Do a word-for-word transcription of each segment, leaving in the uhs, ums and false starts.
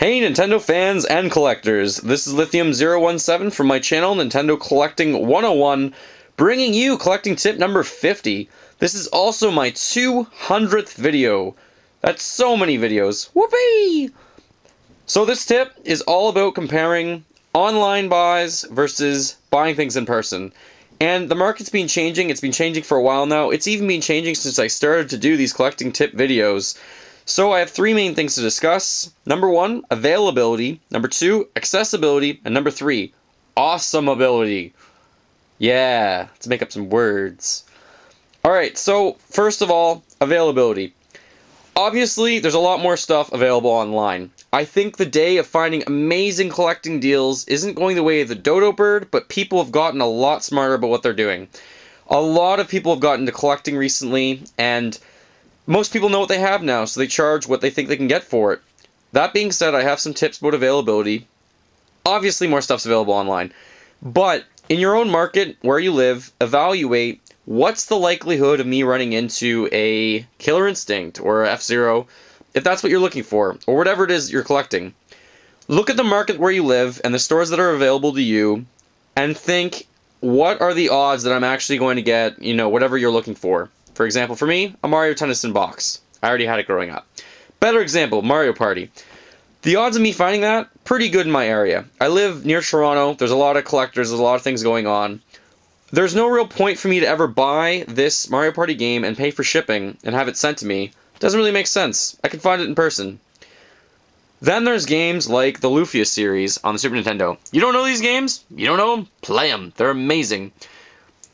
Hey Nintendo fans and collectors, this is Lithium zero one seven from my channel Nintendo Collecting one oh one, bringing you collecting tip number fifty. This is also my two hundredth video. That's so many videos. Whoopee! So this tip is all about comparing online buys versus buying things in person. And the market's been changing. It's been changing for a while now. It's even been changing since I started to do these collecting tip videos. So I have three main things to discuss. Number one, availability. Number two, accessibility. And number three, awesomeability. Yeah, let's make up some words. All right, so first of all, availability. Obviously, there's a lot more stuff available online. I think the day of finding amazing collecting deals isn't going the way of the dodo bird, but people have gotten a lot smarter about what they're doing. A lot of people have gotten into collecting recently, and most people know what they have now, so they charge what they think they can get for it. That being said, I have some tips about availability. Obviously, more stuff's available online. But in your own market, where you live, evaluate what's the likelihood of me running into a Killer Instinct or F-Zero, if that's what you're looking for, or whatever it is you're collecting. Look at the market where you live and the stores that are available to you, and think, what are the odds that I'm actually going to get, you know, whatever you're looking for? For example, for me, a Mario Tennis box. I already had it growing up. Better example, Mario Party. The odds of me finding that, pretty good in my area. I live near Toronto. There's a lot of collectors. There's a lot of things going on. There's no real point for me to ever buy this Mario Party game and pay for shipping and have it sent to me. It doesn't really make sense. I can find it in person. Then there's games like the Lufia series on the Super Nintendo. You don't know these games? You don't know them? Play them. They're amazing.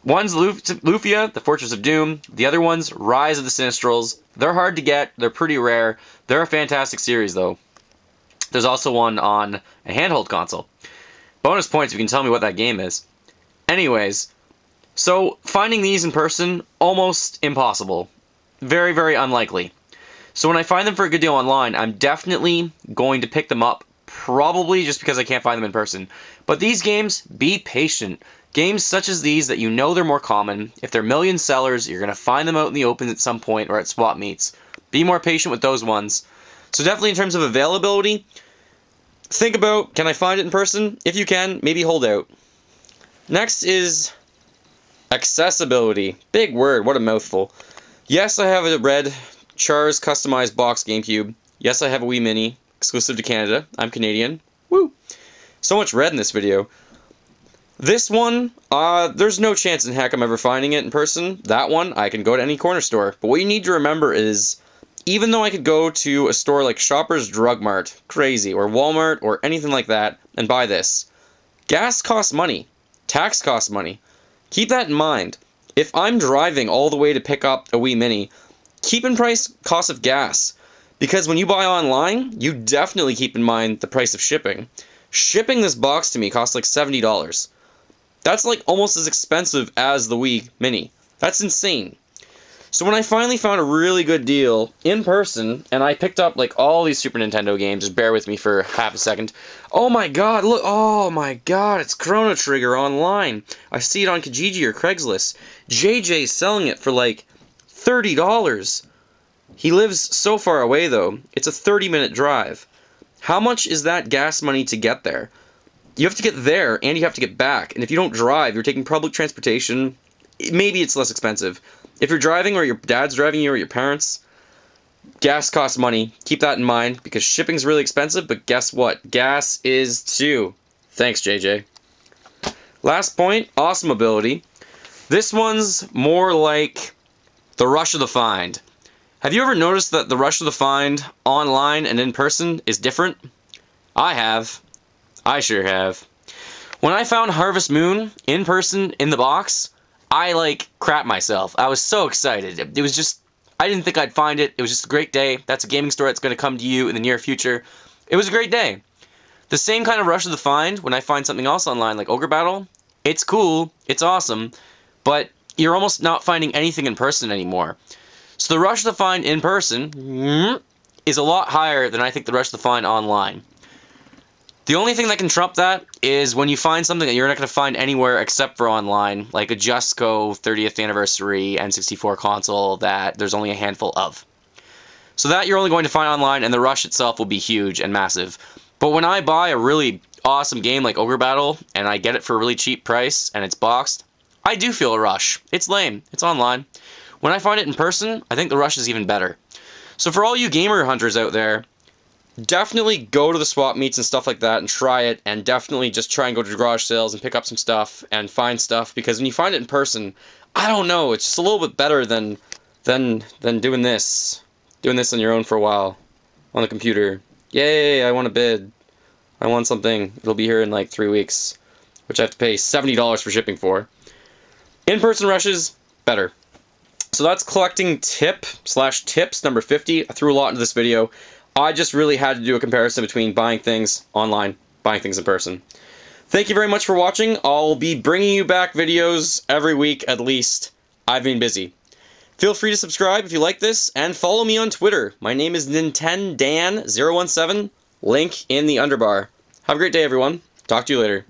One's Luf Lufia, The Fortress of Doom. The other one's Rise of the Sinistrals. They're hard to get. They're pretty rare. They're a fantastic series, though. There's also one on a handheld console. Bonus points if you can tell me what that game is. Anyways, so finding these in person, almost impossible. Very, very unlikely. So when I find them for a good deal online, I'm definitely going to pick them up. Probably just because I can't find them in person. But these games, be patient. Games such as these that you know they're more common, if they're million sellers, you're going to find them out in the open at some point or at swap meets. Be more patient with those ones. So definitely in terms of availability, think about, can I find it in person? If you can, maybe hold out. Next is accessibility. Big word, what a mouthful. Yes, I have a red Char's customized box GameCube. Yes, I have a Wii Mini. Exclusive to Canada. I'm Canadian. Woo! So much red in this video. This one, uh, there's no chance in heck I'm ever finding it in person. That one, I can go to any corner store. But what you need to remember is, even though I could go to a store like Shopper's Drug Mart, crazy, or Walmart, or anything like that, and buy this, gas costs money. Tax costs money. Keep that in mind. If I'm driving all the way to pick up a Wii Mini, keep in price cost of gas. Because when you buy online, you definitely keep in mind the price of shipping. Shipping this box to me costs like seventy dollars. That's like almost as expensive as the Wii Mini. That's insane. So when I finally found a really good deal in person, and I picked up like all these Super Nintendo games, just bear with me for half a second. Oh my god, look, oh my god, it's Chrono Trigger online. I see it on Kijiji or Craigslist. J J's selling it for like thirty dollars. He lives so far away, though. It's a thirty minute drive. How much is that gas money to get there? You have to get there, and you have to get back. And if you don't drive, you're taking public transportation. Maybe it's less expensive. If you're driving, or your dad's driving you, or your parents, gas costs money. Keep that in mind, because shipping's really expensive, but guess what? Gas is too. Thanks, J J. Last point, awesome ability. This one's more like the rush of the find. Have you ever noticed that the rush of the find online and in person is different? I have. I sure have. When I found Harvest Moon in person in the box, I like crap myself. I was so excited. It was just, I didn't think I'd find it. It was just a great day. That's a gaming store that's going to come to you in the near future. It was a great day. The same kind of rush of the find when I find something else online like Ogre Battle. It's cool. It's awesome. But you're almost not finding anything in person anymore. So the rush to find in person is a lot higher than I think the rush to find online. The only thing that can trump that is when you find something that you're not going to find anywhere except for online, like a Just Go thirtieth Anniversary N sixty-four console that there's only a handful of. So that you're only going to find online, and the rush itself will be huge and massive. But when I buy a really awesome game like Ogre Battle, and I get it for a really cheap price, and it's boxed, I do feel a rush. It's lame. It's online. When I find it in person, I think the rush is even better. So for all you gamer hunters out there, definitely go to the swap meets and stuff like that and try it, and definitely just try and go to garage sales and pick up some stuff and find stuff, because when you find it in person, I don't know, it's just a little bit better than than than doing this. Doing this on your own for a while on the computer. Yay, I want a bid. I want something. It'll be here in like three weeks, which I have to pay seventy dollars for shipping for. In-person rushes, better. So that's collecting tip slash tips number fifty. I threw a lot into this video. I just really had to do a comparison between buying things online, buying things in person. Thank you very much for watching. I'll be bringing you back videos every week at least. I've been busy. Feel free to subscribe if you like this, and follow me on Twitter. My name is Nintendan zero one seven, link in the underbar. Have a great day, everyone. Talk to you later.